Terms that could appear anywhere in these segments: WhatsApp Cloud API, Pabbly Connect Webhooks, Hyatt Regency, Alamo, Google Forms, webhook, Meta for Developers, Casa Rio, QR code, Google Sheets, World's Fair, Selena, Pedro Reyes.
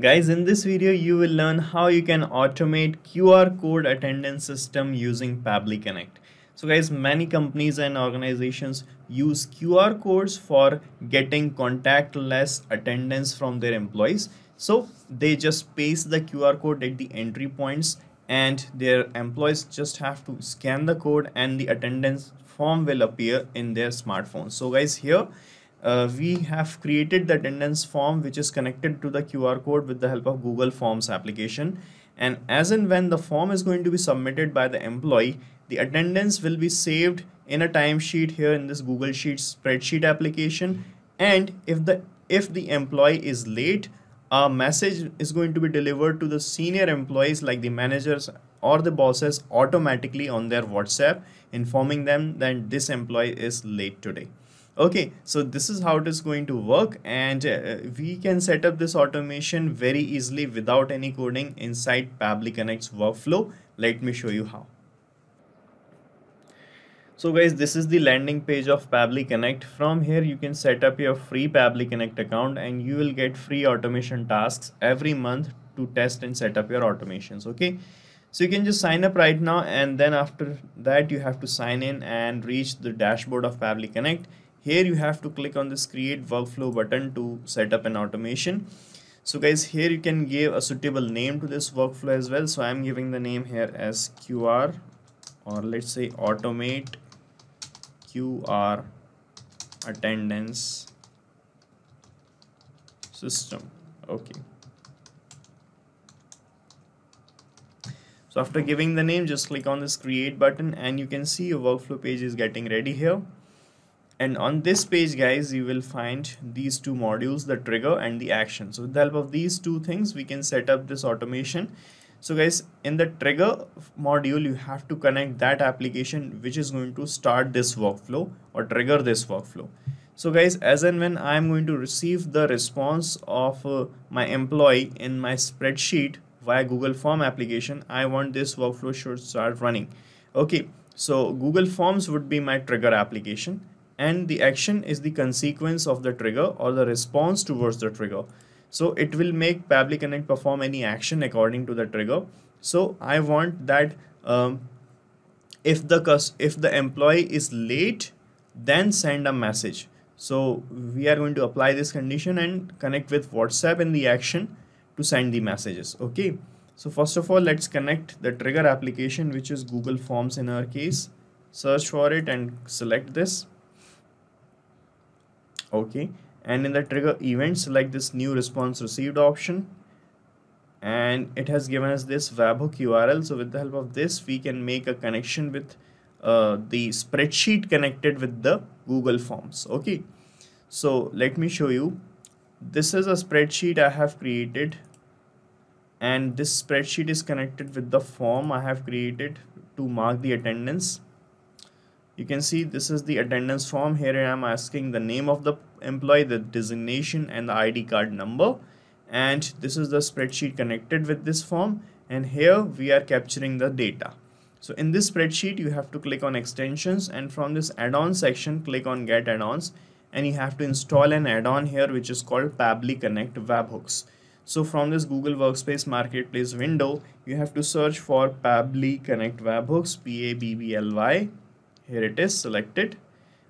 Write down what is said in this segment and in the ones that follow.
Guys, in this video you will learn how you can automate QR code attendance system using Pabbly Connect. So guys, many companies and organizations use QR codes for getting contactless attendance from their employees. So they just paste the QR code at the entry points and their employees just have to scan the code and the attendance form will appear in their smartphone. So guys, here we have created the attendance form which is connected to the QR code with the help of Google Forms application, and as and when the form is going to be submitted by the employee, the attendance will be saved in a timesheet here in this Google Sheets spreadsheet application, and if the employee is late, a message is going to be delivered to the senior employees like the managers or the bosses automatically on their WhatsApp informing them that this employee is late today. Okay, so this is how it is going to work, and we can set up this automation very easily without any coding inside Pabbly Connect's workflow. Let me show you how. So guys, this is the landing page of Pabbly Connect. From here you can set up your free Pabbly Connect account and you will get free automation tasks every month to test and set up your automations. Okay, so you can just sign up right now, and then after that you have to sign in and reach the dashboard of Pabbly Connect. Here you have to click on this create workflow button to set up an automation. So guys, here you can give a suitable name to this workflow as well. So I'm giving the name here as QR, or let's say automate QR attendance system. Okay, so after giving the name, just click on this create button and you can see your workflow page is getting ready here. And on this page guys, you will find these two modules, the trigger and the action. So with the help of these two things we can set up this automation. So guys, in the trigger module, you have to connect that application which is going to start this workflow or trigger this workflow. So guys, as and when I am going to receive the response of my employee in my spreadsheet via Google Form application, I want this workflow should start running. Okay, so Google Forms would be my trigger application, and the action is the consequence of the trigger or the response towards the trigger. So it will make Pabbly Connect perform any action according to the trigger. So I want that if the employee is late, then send a message. So we are going to apply this condition and connect with WhatsApp in the action to send the messages. Okay, so first of all, let's connect the trigger application, which is Google Forms in our case. Search for it and select this. Okay, and in the trigger event, select this new response received option, and it has given us this webhook URL. So with the help of this, we can make a connection with the spreadsheet connected with the Google Forms. Okay, so let me show you. This is a spreadsheet I have created, and this spreadsheet is connected with the form I have created to mark the attendance. You can see this is the attendance form. Here I am asking the name of the employee, the designation and the ID card number, and this is the spreadsheet connected with this form, and here we are capturing the data. So in this spreadsheet you have to click on extensions, and from this add-on section click on get add-ons, and you have to install an add-on here which is called Pabbly Connect Webhooks. So from this Google Workspace Marketplace window you have to search for Pabbly Connect Webhooks, Pabbly. Here it is, select it.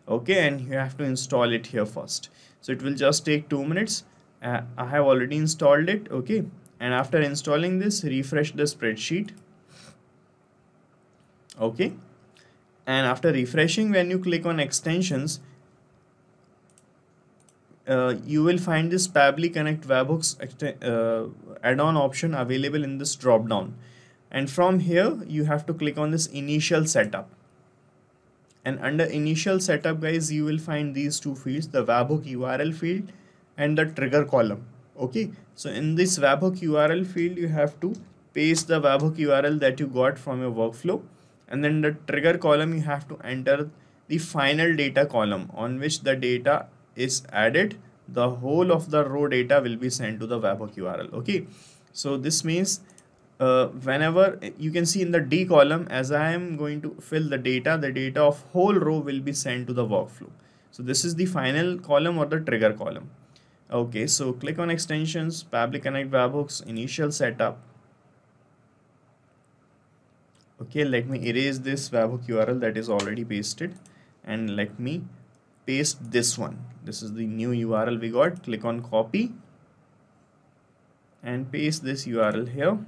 Okay, and you have to install it here first. So it will just take 2 minutes. I have already installed it. Okay, and after installing this, refresh the spreadsheet. Okay, and after refreshing, when you click on extensions, you will find this Pabbly Connect Webhooks add-on option available in this drop down, and from here you have to click on this initial setup. And under initial setup guys, you will find these two fields, the webhook URL field and the trigger column. Okay, so in this webhook URL field you have to paste the webhook URL that you got from your workflow, and then the trigger column you have to enter the final data column on which the data is added. The whole of the row data will be sent to the webhook URL. Okay, so this means whenever you can see in the D column, as I am going to fill the data of whole row will be sent to the workflow. So this is the final column or the trigger column. Okay, so click on extensions, Pabbly Connect Webhooks, initial setup. Okay, let me erase this webhook URL that is already pasted and let me paste this one. This is the new URL we got. Click on copy and paste this URL here.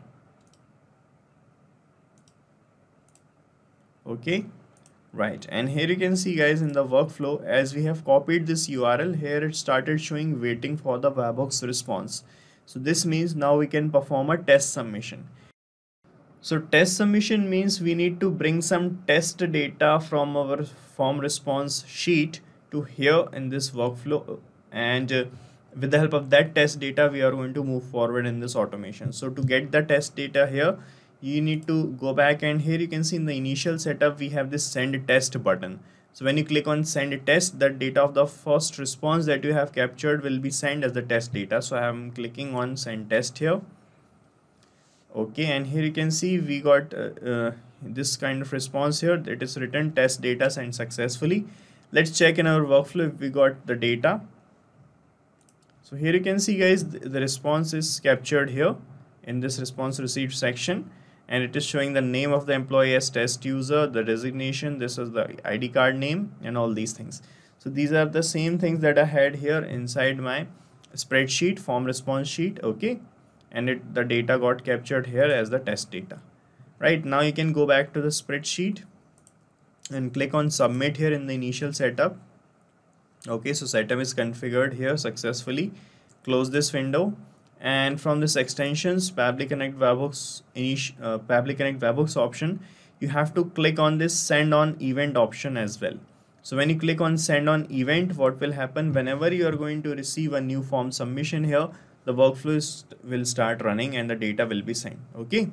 Okay, right, and here you can see guys in the workflow, as we have copied this URL here, it started showing waiting for the webhooks response. So this means now we can perform a test submission. So test submission means we need to bring some test data from our form response sheet to here in this workflow, and with the help of that test data we are going to move forward in this automation. So to get the test data here, you need to go back, and here you can see in the initial setup we have this send test button. So when you click on send test, the data of the first response that you have captured will be sent as the test data. So I am clicking on send test here. Okay, and here you can see we got this kind of response here. It is written test data sent successfully. Let's check in our workflow if we got the data. So here you can see guys, the response is captured here in this response received section, and it is showing the name of the employee as test user, the designation, this is the ID card name and all these things. So these are the same things that I had here inside my spreadsheet, form response sheet. Okay, and the data got captured here as the test data. Right, now you can go back to the spreadsheet and click on submit here in the initial setup. Okay, so setup is configured here successfully. Close this window, and from this extensions Pabbly Connect Webhooks option, you have to click on this send on event option as well. So when you click on send on event, what will happen, whenever you are going to receive a new form submission here, the workflow will start running and the data will be sent. Okay,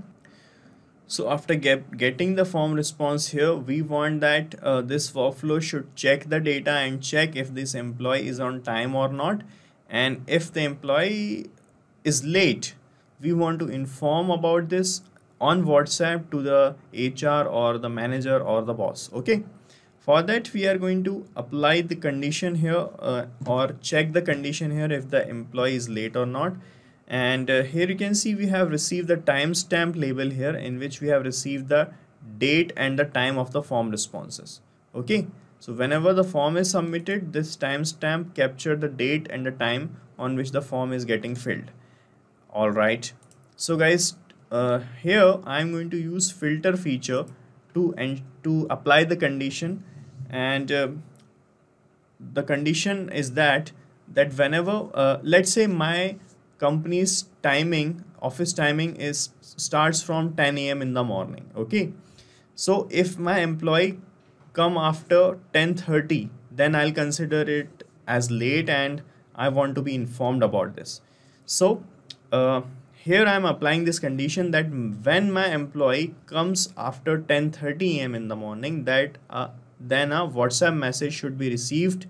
so after getting the form response here, we want that this workflow should check the data and check if this employee is on time or not, and if the employee is late, we want to inform about this on WhatsApp to the HR or the manager or the boss. Okay, for that we are going to apply the condition here or check the condition here if the employee is late or not, and here you can see we have received the timestamp label here, in which we have received the date and the time of the form responses. Okay, so whenever the form is submitted, this timestamp captures the date and the time on which the form is getting filled. All right, so guys, here I'm going to use filter feature to apply the condition, and the condition is that whenever let's say my company's timing, office timing starts from 10 a.m. in the morning. Okay, so if my employee come after 10:30, then I'll consider it as late and I want to be informed about this. So here I am applying this condition that when my employee comes after 10:30 a.m. in the morning, that then a WhatsApp message should be received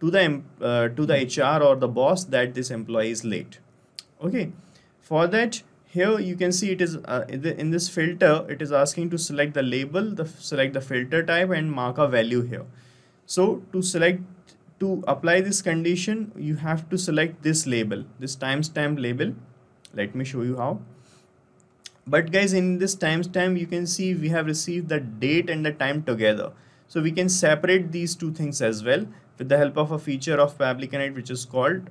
to the HR or the boss that this employee is late. Okay, for that here you can see it is in this filter it is asking to select the label, select the filter type and mark a value here. So to apply this condition, you have to select this label, this timestamp label. Let me show you how. But guys, in this timestamp, you can see we have received the date and the time together. So we can separate these two things as well with the help of a feature of Pabbly Connect, which is called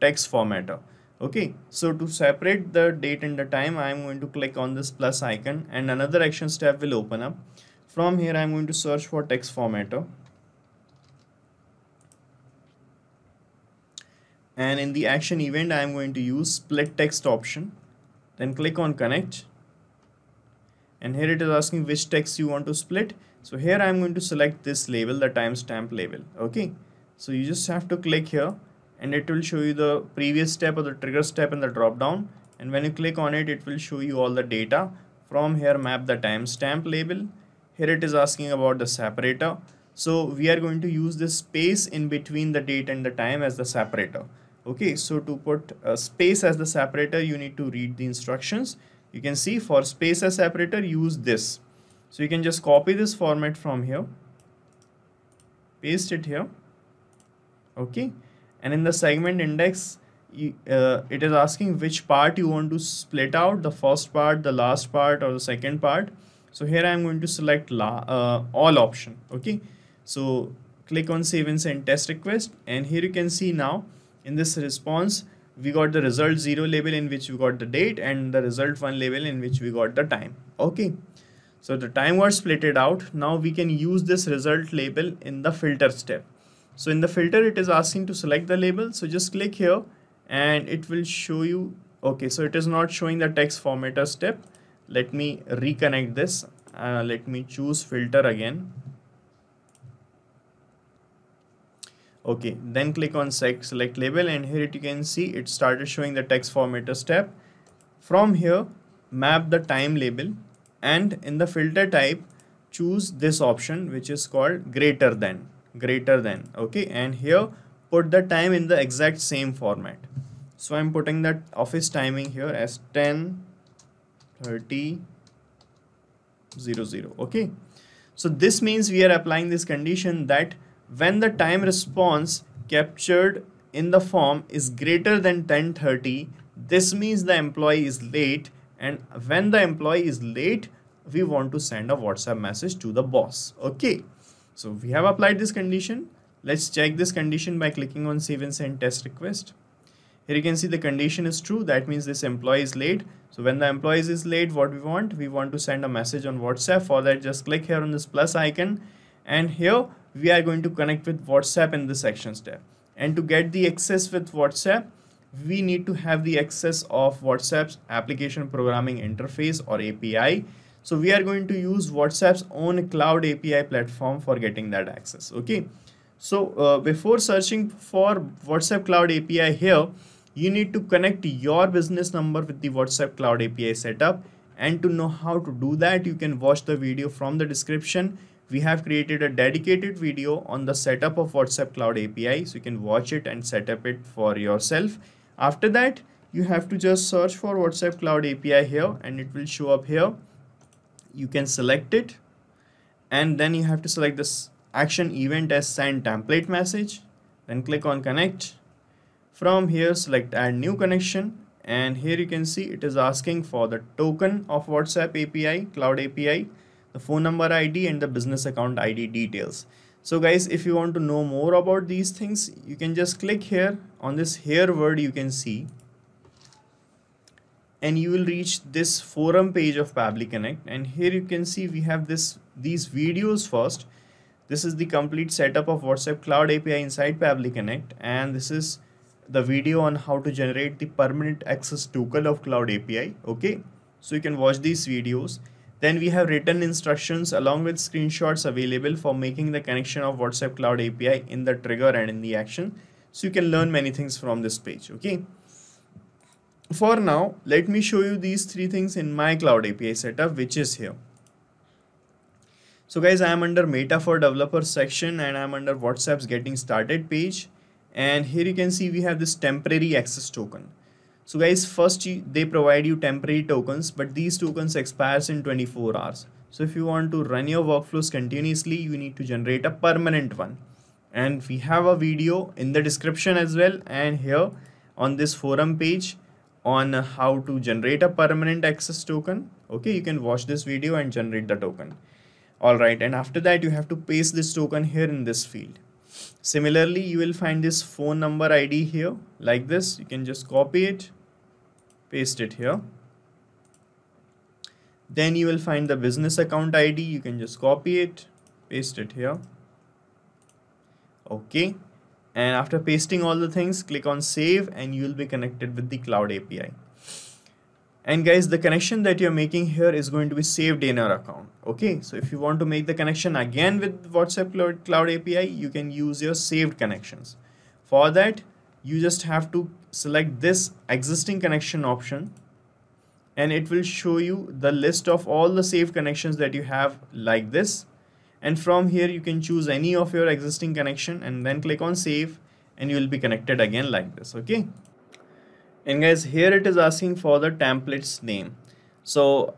text formatter. Okay, so to separate the date and the time, I am going to click on this plus icon and another action step will open up. From here, I am going to search for text formatter. And in the action event, I am going to use split text option. Then click on connect. And here it is asking which text you want to split. So here I am going to select this label, the timestamp label. Okay. So you just have to click here and it will show you the previous step or the trigger step in the drop down. And when you click on it, it will show you all the data. From here, map the timestamp label. Here it is asking about the separator. So we are going to use this space in between the date and the time as the separator. Okay, so to put a space as the separator, you need to read the instructions. You can see for space as separator, use this. So you can just copy this format from here, paste it here. Okay, And in the segment index, it is asking which part you want to split out, the first part, the last part, or the second part. So here I am going to select all option. Okay, so click on save and send test request, and here you can see now in this response we got the result 0 label in which we got the date, and the result 1 label in which we got the time. Okay, so the time was splitted out. Now we can use this result label in the filter step. So in the filter it is asking to select the label, so just click here and it will show you. Okay, so it is not showing the text formatter step. Let me reconnect this. Let me choose filter again. Okay, then click on select label, and here you can see it started showing the text formatter step. From here, map the time label, and in the filter type, choose this option which is called greater than. Okay, and here put the time in the exact same format. So I'm putting that office timing here as 10:30. Okay, so this means we are applying this condition that when the time response captured in the form is greater than 10:30, this means the employee is late, and when the employee is late, we want to send a WhatsApp message to the boss. Okay, so we have applied this condition. Let's check this condition by clicking on save and send test request. Here you can see the condition is true. That means this employee is late. So when the employee is late, what we want to send a message on WhatsApp. For that, just click here on this plus icon, and here we are going to connect with WhatsApp in this action step. And to get the access with WhatsApp, we need to have the access of WhatsApp's application programming interface or API. So we are going to use WhatsApp's own cloud API platform for getting that access. Okay. So before searching for WhatsApp Cloud API here, you need to connect your business number with the WhatsApp Cloud API setup. And to know how to do that, you can watch the video from the description. We have created a dedicated video on the setup of WhatsApp Cloud API, so you can watch it and set up it for yourself. After that, you have to just search for WhatsApp Cloud API here, and it will show up here. You can select it, and then you have to select this action event as send template message, then click on connect. From here, select add new connection, and here you can see it is asking for the token of WhatsApp API, Cloud API, the phone number ID, and the business account ID details. So guys, if you want to know more about these things, you can just click here on this here word you can see, and you will reach this forum page of Pabbly Connect, and here you can see we have these videos first. This is the complete setup of WhatsApp Cloud API inside Pabbly Connect, and this is the video on how to generate the permanent access token of Cloud API. Okay, so you can watch these videos. Then we have written instructions along with screenshots available for making the connection of WhatsApp Cloud API in the trigger and in the action. So you can learn many things from this page. Okay, for now, let me show you these three things in my Cloud API setup, which is here. So guys, I am under Meta for Developers section, and I am under WhatsApp's getting started page, and here you can see we have this temporary access token. So guys, first they provide you temporary tokens, but these tokens expires in 24 hours. So if you want to run your workflows continuously, you need to generate a permanent one. And we have a video in the description as well, and here on this forum page on how to generate a permanent access token. Okay, you can watch this video and generate the token. Alright, and after that you have to paste this token here in this field. Similarly, you will find this phone number ID here like this. You can just copy it, paste it here. Then you will find the business account ID. You can just copy it, paste it here. Okay, and after pasting all the things, click on save, and you will be connected with the Cloud API. And guys, the connection that you're making here is going to be saved in our account. Okay, so if you want to make the connection again with WhatsApp Cloud API, you can use your saved connections. For that, you just have to select this existing connection option, and it will show you the list of all the saved connections that you have like this. And from here, you can choose any of your existing connection and then click on save, and you will be connected again like this. Okay. And guys, here it is asking for the template's name. So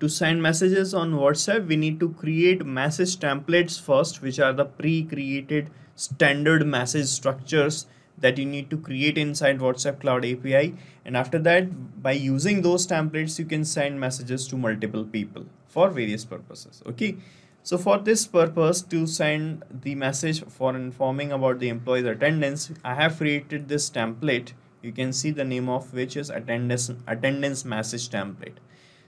to send messages on WhatsApp, we need to create message templates first, which are the pre-created standard message structures that you need to create inside WhatsApp Cloud API. And after that, by using those templates, you can send messages to multiple people for various purposes. Okay. So for this purpose, to send the message for informing about the employee's attendance, I have created this template. You can see the name of which is attendance message template.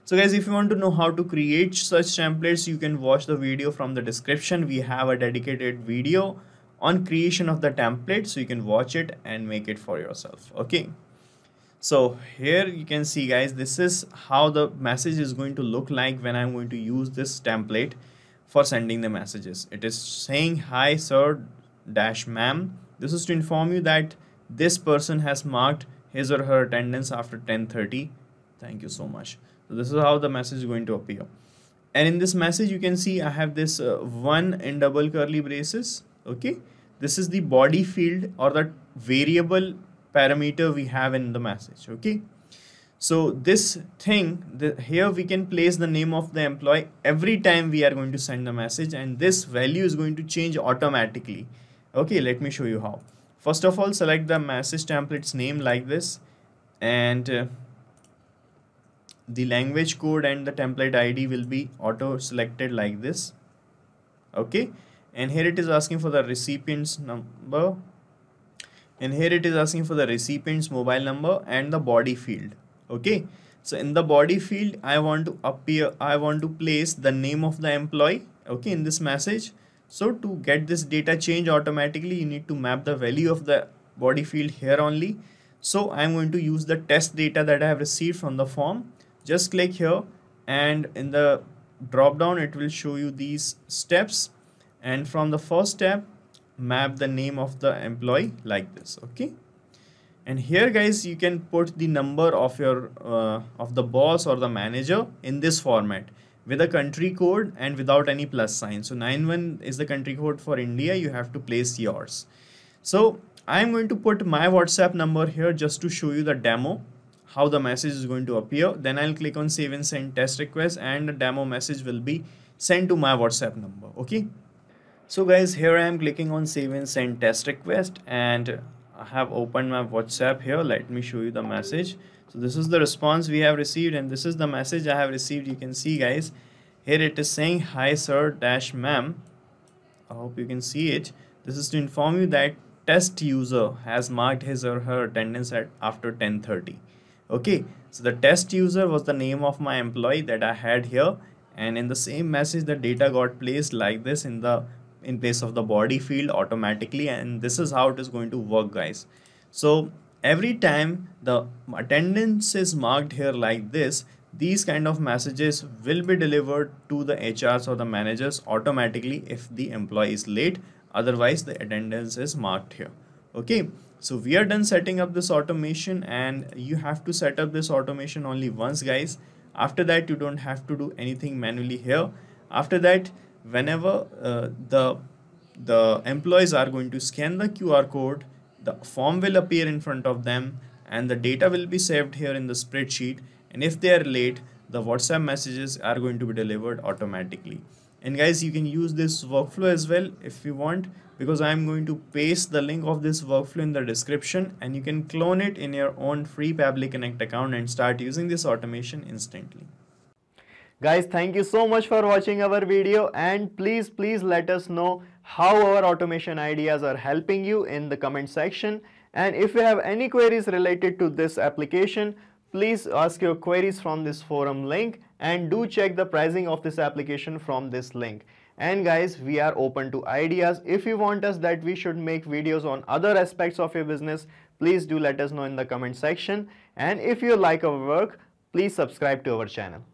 So guys, if you want to know how to create such templates, you can watch the video from the description. We have a dedicated video on creation of the template, so you can watch it and make it for yourself. Okay. So here you can see, guys, this is how the message is going to look like when I'm going to use this template for sending the messages. It is saying, hi sir dash ma'am. This is to inform you that this person has marked his or her attendance after 10:30. Thank you so much. So this is how the message is going to appear. And in this message, you can see I have this one in double curly braces. Okay. This is the body field or the variable parameter we have in the message. Okay. So this thing here, we can place the name of the employee every time we are going to send the message, and this value is going to change automatically. Okay. Let me show you how. First of all, select the message template's name like this, and the language code and the template ID will be auto selected like this. Okay. And here it is asking for the recipient's number, and here it is asking for the recipient's mobile number and the body field. Okay. So in the body field, I want to place the name of the employee. Okay. In this message. So to get this data change automatically, you need to map the value of the body field here only. So I'm going to use the test data that I have received from the form. Just click here, and in the drop down, it will show you these steps. And from the first step, map the name of the employee like this. Okay. And here, guys, you can put the number of your the boss or the manager in this format, with a country code and without any plus sign. So 91 is the country code for India. You have to place yours. So I'm going to put my WhatsApp number here just to show you the demo, how the message is going to appear. Then I'll click on save and send test request, and the demo message will be sent to my WhatsApp number. Okay. So guys, here I am clicking on save and send test request, and I have opened my WhatsApp here. Let me show you the message. So this is the response we have received, and this is the message I have received. You can see, guys, here it is saying, hi sir dash ma'am. I hope you can see it. This is to inform you that test user has marked his or her attendance at after 10:30. Okay. So the test user was the name of my employee that I had here. And in the same message, the data got placed like this in place of the body field automatically. And this is how it is going to work, guys. So every time the attendance is marked here like this, these kind of messages will be delivered to the HRs or the managers automatically if the employee is late. Otherwise, the attendance is marked here. Okay. So we are done setting up this automation, and you have to set up this automation only once, guys. After that, you don't have to do anything manually here. After that, whenever the employees are going to scan the QR code, the form will appear in front of them, and the data will be saved here in the spreadsheet. And if they are late, the WhatsApp messages are going to be delivered automatically. And guys, you can use this workflow as well if you want, because I'm going to paste the link of this workflow in the description, and you can clone it in your own free Pabbly Connect account and start using this automation instantly. Guys, thank you so much for watching our video, and please let us know how our automation ideas are helping you in the comment section. And if you have any queries related to this application, please ask your queries from this forum link, and do check the pricing of this application from this link. And guys, we are open to ideas. If you want us that we should make videos on other aspects of your business, please do let us know in the comment section. And if you like our work, please subscribe to our channel.